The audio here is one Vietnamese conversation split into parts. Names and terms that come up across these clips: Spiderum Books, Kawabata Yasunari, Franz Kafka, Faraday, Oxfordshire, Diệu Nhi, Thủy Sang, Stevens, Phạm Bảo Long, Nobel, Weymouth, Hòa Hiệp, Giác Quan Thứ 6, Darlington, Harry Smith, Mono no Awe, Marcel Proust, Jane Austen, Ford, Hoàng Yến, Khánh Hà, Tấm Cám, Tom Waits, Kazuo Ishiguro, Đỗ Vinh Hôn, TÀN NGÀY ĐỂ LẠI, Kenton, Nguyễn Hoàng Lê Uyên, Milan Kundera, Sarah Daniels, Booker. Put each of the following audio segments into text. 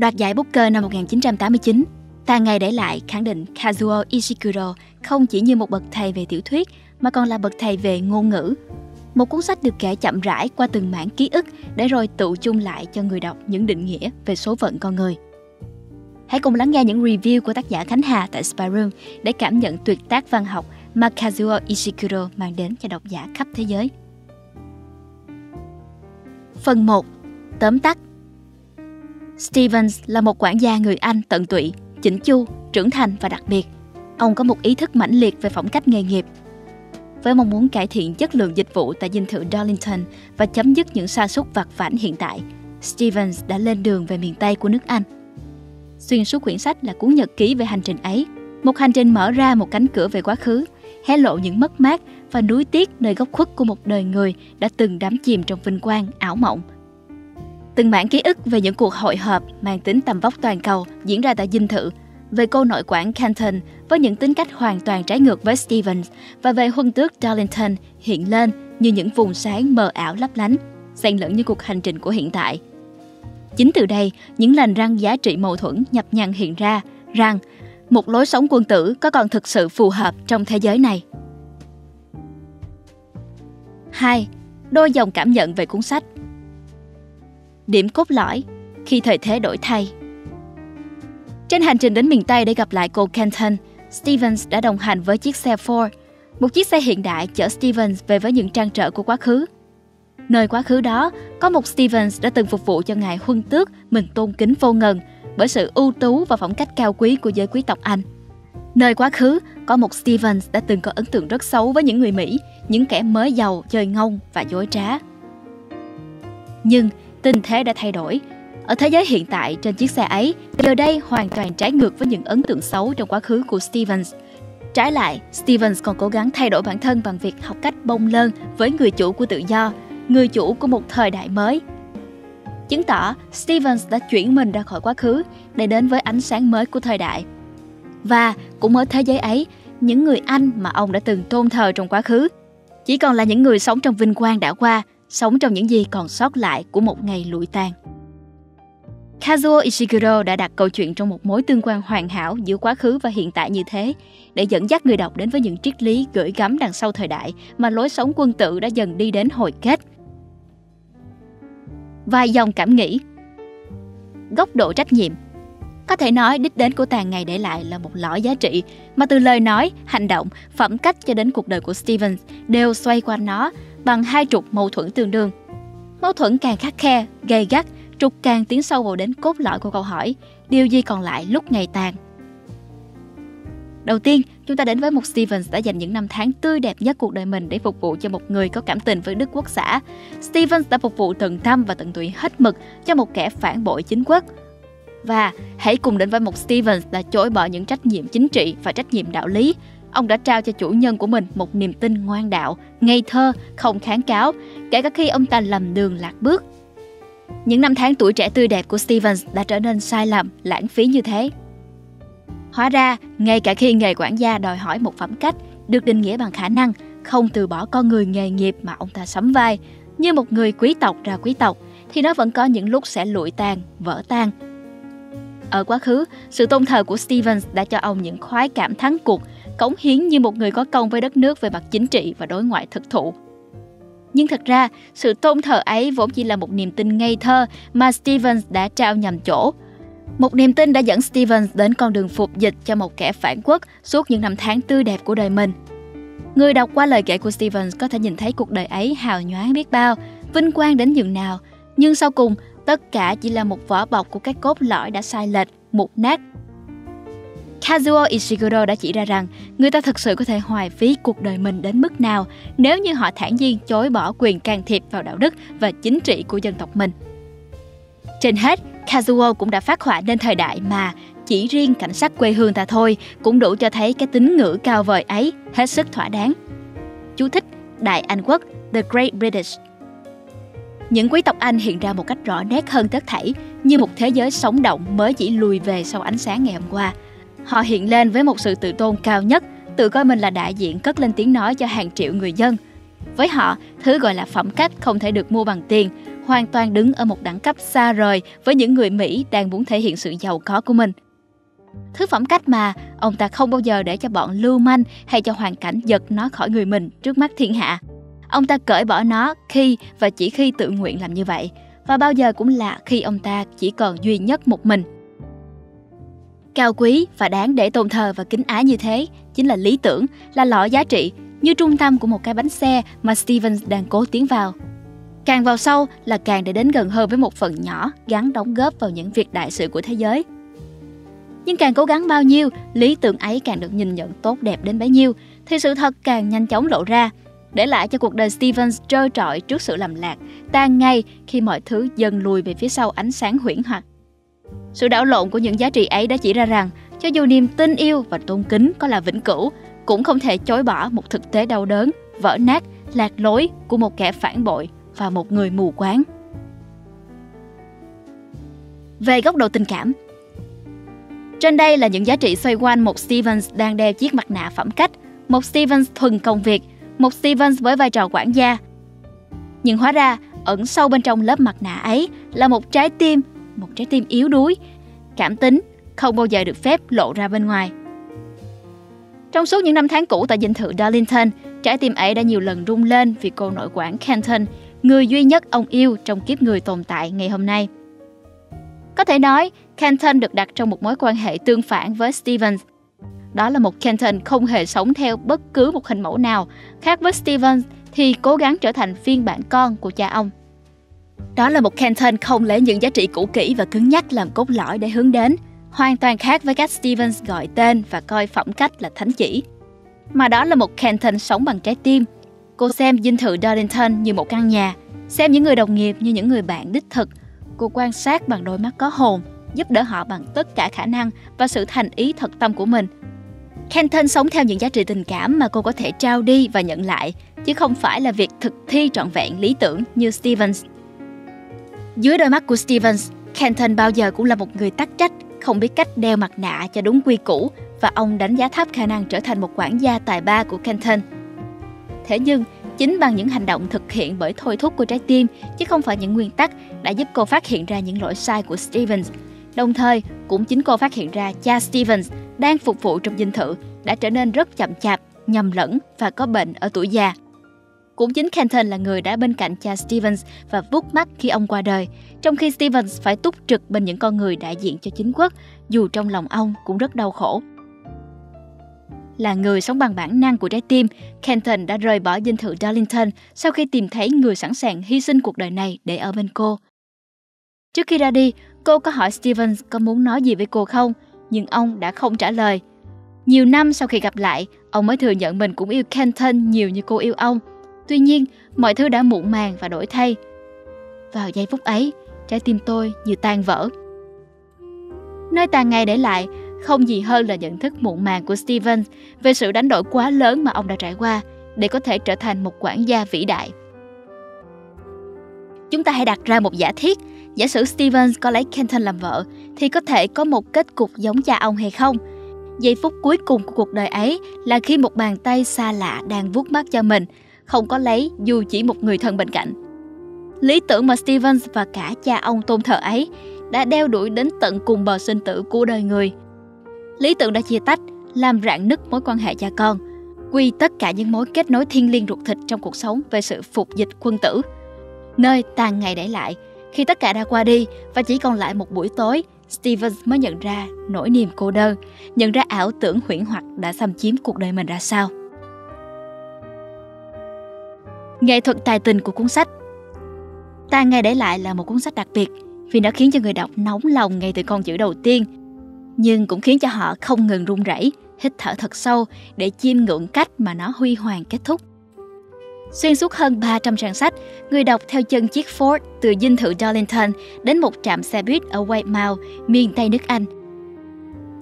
Đoạt giải Booker năm 1989, Tàn Ngày Để Lại khẳng định Kazuo Ishiguro không chỉ như một bậc thầy về tiểu thuyết mà còn là bậc thầy về ngôn ngữ. Một cuốn sách được kể chậm rãi qua từng mảng ký ức để rồi tụ chung lại cho người đọc những định nghĩa về số phận con người. Hãy cùng lắng nghe những review của tác giả Khánh Hà tại Spiderum để cảm nhận tuyệt tác văn học mà Kazuo Ishiguro mang đến cho độc giả khắp thế giới. Phần 1. Tóm tắt. Stevens là một quản gia người Anh tận tụy, chỉnh chu, trưởng thành và đặc biệt. Ông có một ý thức mãnh liệt về phong cách nghề nghiệp. Với mong muốn cải thiện chất lượng dịch vụ tại dinh thự Darlington và chấm dứt những sa sút vặt vãnh hiện tại, Stevens đã lên đường về miền Tây của nước Anh. Xuyên suốt quyển sách là cuốn nhật ký về hành trình ấy, một hành trình mở ra một cánh cửa về quá khứ, hé lộ những mất mát và nuối tiếc nơi góc khuất của một đời người đã từng đắm chìm trong vinh quang, ảo mộng. Từng mảng ký ức về những cuộc hội họp mang tính tầm vóc toàn cầu diễn ra tại dinh thự, về cô nội quản Kenton với những tính cách hoàn toàn trái ngược với Stevens và về huân tước Darlington hiện lên như những vùng sáng mờ ảo lấp lánh, xen lẫn như cuộc hành trình của hiện tại. Chính từ đây, những lằn răng giá trị mâu thuẫn nhập nhằng hiện ra rằng một lối sống quân tử có còn thực sự phù hợp trong thế giới này. 2. Đôi dòng cảm nhận về cuốn sách. Điểm cốt lõi khi thời thế đổi thay. Trên hành trình đến miền Tây để gặp lại cô Kenton, Stevens đã đồng hành với chiếc xe Ford, một chiếc xe hiện đại chở Stevens về với những trăn trở của quá khứ. Nơi quá khứ đó, có một Stevens đã từng phục vụ cho ngài huân tước mình tôn kính vô ngần bởi sự ưu tú và phong cách cao quý của giới quý tộc Anh. Nơi quá khứ, có một Stevens đã từng có ấn tượng rất xấu với những người Mỹ, những kẻ mới giàu, chơi ngông và dối trá. Nhưng tình thế đã thay đổi. Ở thế giới hiện tại, trên chiếc xe ấy, giờ đây hoàn toàn trái ngược với những ấn tượng xấu trong quá khứ của Stevens. Trái lại, Stevens còn cố gắng thay đổi bản thân bằng việc học cách bông lơn với người chủ của tự do, người chủ của một thời đại mới. Chứng tỏ, Stevens đã chuyển mình ra khỏi quá khứ để đến với ánh sáng mới của thời đại. Và cũng ở thế giới ấy, những người Anh mà ông đã từng tôn thờ trong quá khứ chỉ còn là những người sống trong vinh quang đã qua, sống trong những gì còn sót lại của một ngày lụi tàn. Kazuo Ishiguro đã đặt câu chuyện trong một mối tương quan hoàn hảo giữa quá khứ và hiện tại như thế để dẫn dắt người đọc đến với những triết lý gửi gắm đằng sau thời đại mà lối sống quân tử đã dần đi đến hồi kết. Vài dòng cảm nghĩ. Góc độ trách nhiệm. Có thể nói đích đến của Tàn Ngày Để Lại là một lõi giá trị mà từ lời nói, hành động, phẩm cách cho đến cuộc đời của Stevens đều xoay quanh nó bằng hai trục mâu thuẫn tương đương. Mâu thuẫn càng khắt khe, gay gắt, trục càng tiến sâu vào đến cốt lõi của câu hỏi: điều gì còn lại lúc ngày tàn? Đầu tiên, chúng ta đến với một Stevens đã dành những năm tháng tươi đẹp nhất cuộc đời mình để phục vụ cho một người có cảm tình với Đức Quốc xã. Stevens đã phục vụ tận tâm và tận tụy hết mực cho một kẻ phản bội chính quốc. Và hãy cùng đến với một Stevens đã chối bỏ những trách nhiệm chính trị và trách nhiệm đạo lý. Ông đã trao cho chủ nhân của mình một niềm tin ngoan đạo, ngây thơ, không kháng cáo, kể cả khi ông ta lầm đường lạc bước. Những năm tháng tuổi trẻ tươi đẹp của Stevens đã trở nên sai lầm, lãng phí như thế. Hóa ra, ngay cả khi nghề quản gia đòi hỏi một phẩm cách được định nghĩa bằng khả năng, không từ bỏ con người nghề nghiệp mà ông ta sắm vai, như một người quý tộc ra quý tộc, thì nó vẫn có những lúc sẽ lụi tàn, vỡ tan. Ở quá khứ, sự tôn thờ của Stevens đã cho ông những khoái cảm thắng cuộc, cống hiến như một người có công với đất nước về mặt chính trị và đối ngoại thực thụ. Nhưng thật ra, sự tôn thờ ấy vốn chỉ là một niềm tin ngây thơ mà Stevens đã trao nhầm chỗ. Một niềm tin đã dẫn Stevens đến con đường phục dịch cho một kẻ phản quốc suốt những năm tháng tươi đẹp của đời mình. Người đọc qua lời kể của Stevens có thể nhìn thấy cuộc đời ấy hào nhoáng biết bao, vinh quang đến nhường nào. Nhưng sau cùng, tất cả chỉ là một vỏ bọc của các cốt lõi đã sai lệch, mục nát. Kazuo Ishiguro đã chỉ ra rằng người ta thực sự có thể hoài phí cuộc đời mình đến mức nào nếu như họ thản nhiên chối bỏ quyền can thiệp vào đạo đức và chính trị của dân tộc mình. Trên hết, Kazuo cũng đã phát họa nên thời đại mà chỉ riêng cảnh sắc quê hương ta thôi cũng đủ cho thấy cái tín ngưỡng cao vời ấy hết sức thỏa đáng. Chú thích: Đại Anh Quốc, The Great British. Những quý tộc Anh hiện ra một cách rõ nét hơn tất thảy, như một thế giới sống động mới chỉ lùi về sau ánh sáng ngày hôm qua. Họ hiện lên với một sự tự tôn cao nhất, tự coi mình là đại diện cất lên tiếng nói cho hàng triệu người dân. Với họ, thứ gọi là phẩm cách không thể được mua bằng tiền, hoàn toàn đứng ở một đẳng cấp xa rời với những người Mỹ đang muốn thể hiện sự giàu có của mình. Thứ phẩm cách mà ông ta không bao giờ để cho bọn lưu manh hay cho hoàn cảnh giật nó khỏi người mình trước mắt thiên hạ. Ông ta cởi bỏ nó khi và chỉ khi tự nguyện làm như vậy, và bao giờ cũng là khi ông ta chỉ còn duy nhất một mình. Cao quý và đáng để tôn thờ và kính ái như thế chính là lý tưởng, là lõi giá trị, như trung tâm của một cái bánh xe mà Stevens đang cố tiến vào. Càng vào sâu là càng để đến gần hơn với một phần nhỏ gắn đóng góp vào những việc đại sự của thế giới. Nhưng càng cố gắng bao nhiêu, lý tưởng ấy càng được nhìn nhận tốt đẹp đến bấy nhiêu, thì sự thật càng nhanh chóng lộ ra, để lại cho cuộc đời Stevens trơ trọi trước sự lầm lạc, tan ngay khi mọi thứ dần lùi về phía sau ánh sáng huyễn hoặc. Sự đảo lộn của những giá trị ấy đã chỉ ra rằng, cho dù niềm tin yêu và tôn kính có là vĩnh cửu, cũng không thể chối bỏ một thực tế đau đớn, vỡ nát, lạc lối của một kẻ phản bội và một người mù quáng. Về góc độ tình cảm, trên đây là những giá trị xoay quanh một Stevens đang đeo chiếc mặt nạ phẩm cách, một Stevens thuần công việc, một Stevens với vai trò quản gia. Nhưng hóa ra, ẩn sâu bên trong lớp mặt nạ ấy là một trái tim yếu đuối, cảm tính, không bao giờ được phép lộ ra bên ngoài. Trong suốt những năm tháng cũ tại dinh thự Darlington, trái tim ấy đã nhiều lần rung lên vì cô nội quản Kenton, người duy nhất ông yêu trong kiếp người tồn tại ngày hôm nay. Có thể nói, Kenton được đặt trong một mối quan hệ tương phản với Stevens. Đó là một Kenton không hề sống theo bất cứ một hình mẫu nào, khác với Stevens thì cố gắng trở thành phiên bản con của cha ông. Đó là một Kenton không lấy những giá trị cũ kỹ và cứng nhắc làm cốt lõi để hướng đến, hoàn toàn khác với cách Stevens gọi tên và coi phẩm cách là thánh chỉ. Mà đó là một Kenton sống bằng trái tim. Cô xem dinh thự Darlington như một căn nhà, xem những người đồng nghiệp như những người bạn đích thực. Cô quan sát bằng đôi mắt có hồn, giúp đỡ họ bằng tất cả khả năng và sự thành ý thật tâm của mình. Kenton sống theo những giá trị tình cảm mà cô có thể trao đi và nhận lại, chứ không phải là việc thực thi trọn vẹn lý tưởng như Stevens. Dưới đôi mắt của Stevens, Kenton bao giờ cũng là một người tắc trách, không biết cách đeo mặt nạ cho đúng quy củ, và ông đánh giá thấp khả năng trở thành một quản gia tài ba của Kenton. Thế nhưng, chính bằng những hành động thực hiện bởi thôi thúc của trái tim, chứ không phải những nguyên tắc, đã giúp cô phát hiện ra những lỗi sai của Stevens. Đồng thời, cũng chính cô phát hiện ra cha Stevens đang phục vụ trong dinh thự đã trở nên rất chậm chạp, nhầm lẫn và có bệnh ở tuổi già. Cũng chính Kenton là người đã bên cạnh cha Stevens và vuốt mắt khi ông qua đời, trong khi Stevens phải túc trực bên những con người đại diện cho chính quốc, dù trong lòng ông cũng rất đau khổ. Là người sống bằng bản năng của trái tim, Kenton đã rời bỏ dinh thự Darlington sau khi tìm thấy người sẵn sàng hy sinh cuộc đời này để ở bên cô. Trước khi ra đi, cô có hỏi Stevens có muốn nói gì với cô không, nhưng ông đã không trả lời. Nhiều năm sau khi gặp lại, ông mới thừa nhận mình cũng yêu Kenton nhiều như cô yêu ông. Tuy nhiên, mọi thứ đã muộn màng và đổi thay. Vào giây phút ấy, trái tim tôi như tan vỡ. Nơi Tàn Ngày để lại, không gì hơn là nhận thức muộn màng của Stevens về sự đánh đổi quá lớn mà ông đã trải qua để có thể trở thành một quản gia vĩ đại. Chúng ta hãy đặt ra một giả thiết. Giả sử Stevens có lấy Kenton làm vợ thì có thể có một kết cục giống cha ông hay không? Giây phút cuối cùng của cuộc đời ấy là khi một bàn tay xa lạ đang vuốt mắt cho mình, không có lấy dù chỉ một người thân bên cạnh. Lý tưởng mà Stevens và cả cha ông tôn thờ ấy đã đeo đuổi đến tận cùng bờ sinh tử của đời người. Lý tưởng đã chia tách, làm rạn nứt mối quan hệ cha con, quy tất cả những mối kết nối thiêng liêng ruột thịt trong cuộc sống về sự phục dịch quân tử. Nơi Tàn Ngày để lại, khi tất cả đã qua đi và chỉ còn lại một buổi tối, Stevens mới nhận ra nỗi niềm cô đơn, nhận ra ảo tưởng huyễn hoặc đã xâm chiếm cuộc đời mình ra sao. Nghệ thuật tài tình của cuốn sách Tàn Ngày để lại là một cuốn sách đặc biệt vì nó khiến cho người đọc nóng lòng ngay từ con chữ đầu tiên, nhưng cũng khiến cho họ không ngừng run rẩy, hít thở thật sâu để chiêm ngưỡng cách mà nó huy hoàng kết thúc. Xuyên suốt hơn 300 trang sách, người đọc theo chân chiếc Ford từ dinh thự Darlington đến một trạm xe buýt ở Weymouth, miền Tây nước Anh.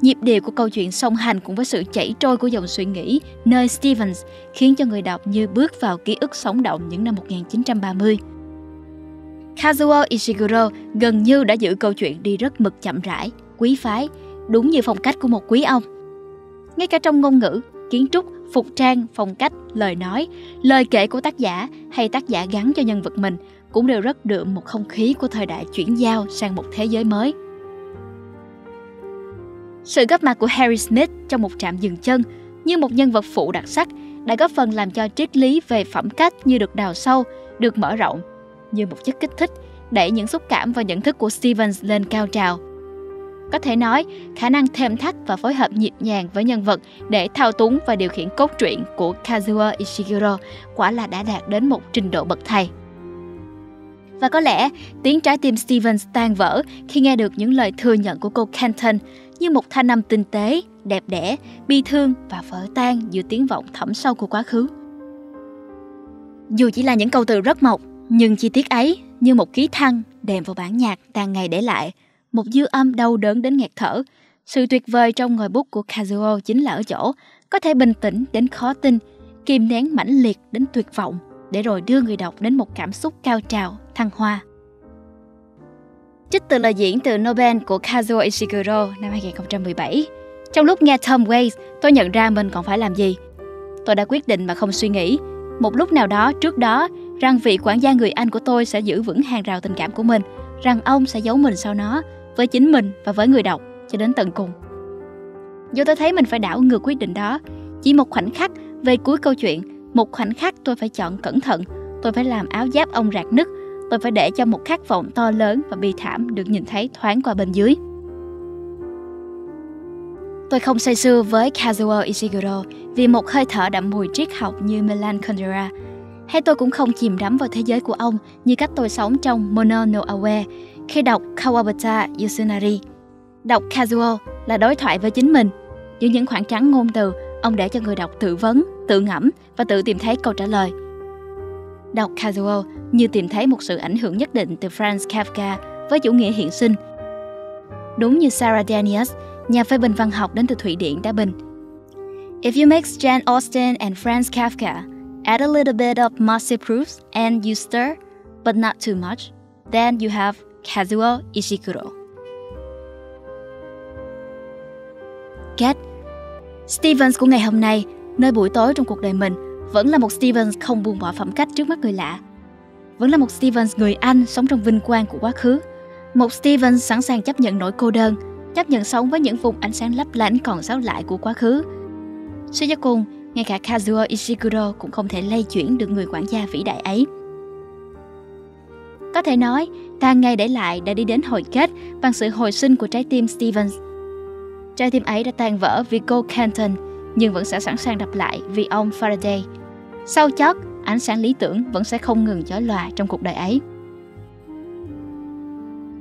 Nhịp điệu của câu chuyện song hành cùng với sự chảy trôi của dòng suy nghĩ nơi Stevens khiến cho người đọc như bước vào ký ức sống động những năm 1930. Kazuo Ishiguro gần như đã giữ câu chuyện đi rất mực chậm rãi, quý phái, đúng như phong cách của một quý ông. Ngay cả trong ngôn ngữ, kiến trúc, phục trang, phong cách, lời nói, lời kể của tác giả hay tác giả gắn cho nhân vật mình cũng đều rất đượm một không khí của thời đại chuyển giao sang một thế giới mới. Sự góp mặt của Harry Smith trong một trạm dừng chân như một nhân vật phụ đặc sắc đã góp phần làm cho triết lý về phẩm cách như được đào sâu, được mở rộng, như một chất kích thích đẩy những xúc cảm và nhận thức của Stevens lên cao trào. Có thể nói, khả năng thêm thắt và phối hợp nhịp nhàng với nhân vật để thao túng và điều khiển cốt truyện của Kazuo Ishiguro quả là đã đạt đến một trình độ bậc thầy. Và có lẽ, tiếng trái tim Stevens tan vỡ khi nghe được những lời thừa nhận của cô Kenton như một thanh âm tinh tế, đẹp đẽ, bi thương và vỡ tan giữa tiếng vọng thẳm sâu của quá khứ. Dù chỉ là những câu từ rất mộc, nhưng chi tiết ấy như một khí thăng đệm vào bản nhạc tàn ngày để lại, một dư âm đau đớn đến nghẹt thở. Sự tuyệt vời trong ngòi bút của Kazuo chính là ở chỗ có thể bình tĩnh đến khó tin, kìm nén mãnh liệt đến tuyệt vọng, để rồi đưa người đọc đến một cảm xúc cao trào, thăng hoa. Trích từ lời diễn từ Nobel của Kazuo Ishiguro năm 2017. Trong lúc nghe Tom Waits, tôi nhận ra mình còn phải làm gì. Tôi đã quyết định mà không suy nghĩ. Một lúc nào đó trước đó, rằng vị quản gia người Anh của tôi sẽ giữ vững hàng rào tình cảm của mình, rằng ông sẽ giấu mình sau nó, với chính mình và với người đọc, cho đến tận cùng. Dù tôi thấy mình phải đảo ngược quyết định đó, chỉ một khoảnh khắc về cuối câu chuyện, một khoảnh khắc tôi phải chọn cẩn thận, tôi phải làm áo giáp ông rạc nứt, tôi phải để cho một khát vọng to lớn và bi thảm được nhìn thấy thoáng qua bên dưới. Tôi không say sưa với Kazuo Ishiguro vì một hơi thở đậm mùi triết học như Milan Kundera, hay tôi cũng không chìm đắm vào thế giới của ông như cách tôi sống trong Mono no Awe khi đọc Kawabata Yasunari. Đọc Kazuo là đối thoại với chính mình. Giữa những khoảng trắng ngôn từ, ông để cho người đọc tự vấn, tự ngẫm và tự tìm thấy câu trả lời. Đọc Kazuo như tìm thấy một sự ảnh hưởng nhất định từ Franz Kafka với chủ nghĩa hiện sinh. Đúng như Sarah Daniels, nhà phê bình văn học đến từ Thụy Điển đã bình: If you mix Jane Austen and Franz Kafka, add a little bit of Marcel Proust and you stir, but not too much, then you have Kazuo Ishiguro. Kết. Stevens của ngày hôm nay, nơi buổi tối trong cuộc đời mình, vẫn là một Stevens không buông bỏ phẩm cách trước mắt người lạ. Vẫn là một Stevens người Anh sống trong vinh quang của quá khứ. Một Stevens sẵn sàng chấp nhận nỗi cô đơn, chấp nhận sống với những vùng ánh sáng lấp lánh còn sót lại của quá khứ. Suy cho cùng, ngay cả Kazuo Ishiguro cũng không thể lay chuyển được người quản gia vĩ đại ấy. Có thể nói, Tàn Ngày Để Lại đã đi đến hồi kết bằng sự hồi sinh của trái tim Stevens. Trái tim ấy đã tan vỡ vì cô Kenton, nhưng vẫn sẽ sẵn sàng đập lại vì ông Faraday. Sau chót, ánh sáng lý tưởng vẫn sẽ không ngừng chói lòa trong cuộc đời ấy.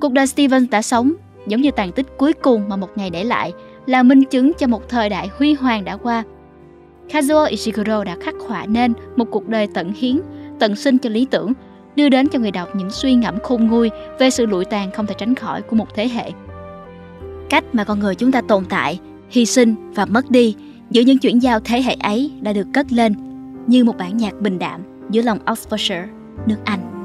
Cuộc đời Stevens đã sống, giống như tàn tích cuối cùng mà một ngày để lại, là minh chứng cho một thời đại huy hoàng đã qua. Kazuo Ishiguro đã khắc họa nên một cuộc đời tận hiến, tận sinh cho lý tưởng, đưa đến cho người đọc những suy ngẫm khôn nguôi về sự lụi tàn không thể tránh khỏi của một thế hệ. Cách mà con người chúng ta tồn tại, hy sinh và mất đi giữa những chuyển giao thế hệ ấy đã được cất lên như một bản nhạc bình đạm giữa lòng Oxfordshire, nước Anh.